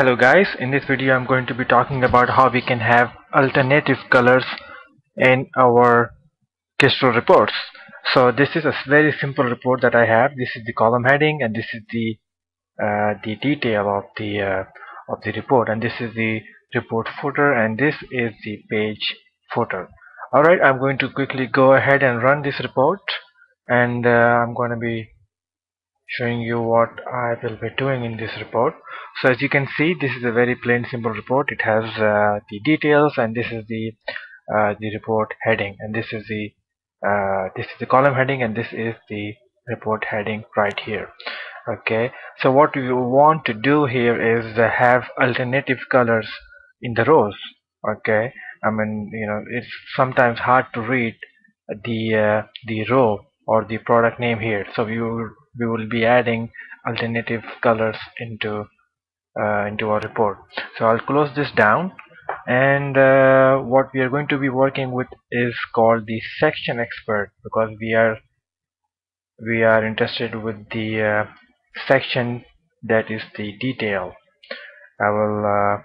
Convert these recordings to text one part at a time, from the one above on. Hello guys, in this video I'm going to be talking about how we can have alternative colors in our Crystal reports. So this is a very simple report that I have. This is the column heading and this is the detail of the report, and this is the report footer and this is the page footer. Alright, I'm going to quickly go ahead and run this report, and I'm going to be showing you what I will be doing in this report. So as you can see, this is a very plain simple report. It has the details, and this is the report heading, and this is the column heading, and this is the report heading right here. Okay, so what you want to do here is have alternative colors in the rows. Okay, I mean, you know, it's sometimes hard to read the row or the product name here, so we will be adding alternative colors into our report. So I'll close this down, and what we are going to be working with is called the section expert, because we are interested with the section that is the detail. I will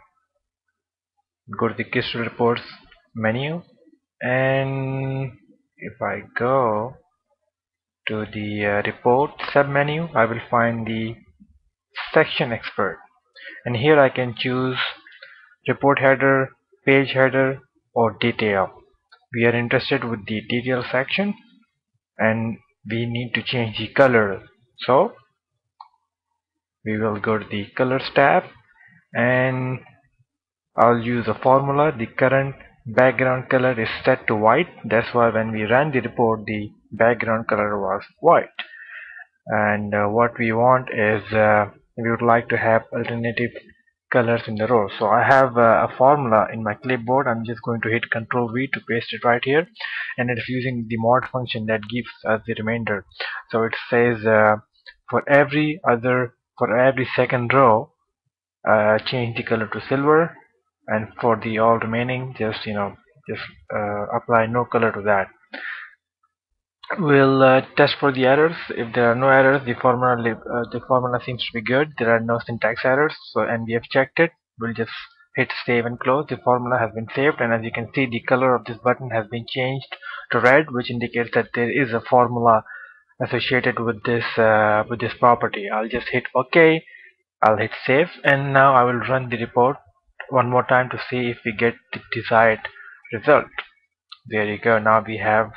go to the Crystal Reports menu, and if I go to the report submenu, I will find the section expert, and here I can choose report header, page header, or detail. We are interested with the detail section, and we need to change the color, so we will go to the colors tab, and I'll use a formula. The current background color is set to white. That's why when we ran the report, the background color was white. And what we want is we would like to have alternative colors in the row. So I have a formula in my clipboard. I'm just going to hit Ctrl V to paste it right here, and it's using the mod function that gives us the remainder. So it says for every second row, change the color to silver, and for the all remaining, just apply no color to that. We'll test for the errors. If there are no errors, the formula seems to be good. There are no syntax errors, so, and we have checked it. We'll just hit save and close. The formula has been saved, and as you can see, the color of this button has been changed to red, which indicates that there is a formula associated with this property. I'll just hit OK. I'll hit save, and now I will run the report one more time to see if we get the desired result. There you go. Now we have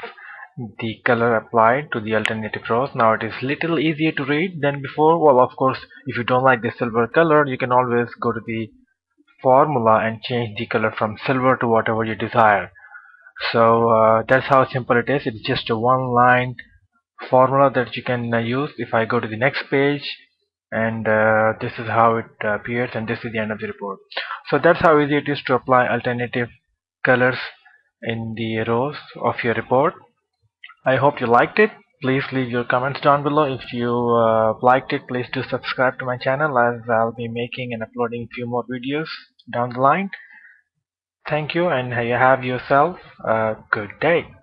the color applied to the alternative rows. Now it is little easier to read than before. Well, of course, if you don't like the silver color, you can always go to the formula and change the color from silver to whatever you desire. So that's how simple it is. It's just a one line formula that you can use. If I go to the next page, and this is how it appears, and this is the end of the report. So that's how easy it is to apply alternative colors in the rows of your report. I hope you liked it. Please leave your comments down below. If you liked it, please do subscribe to my channel, as I'll be making and uploading a few more videos down the line. Thank you, and have yourself a good day.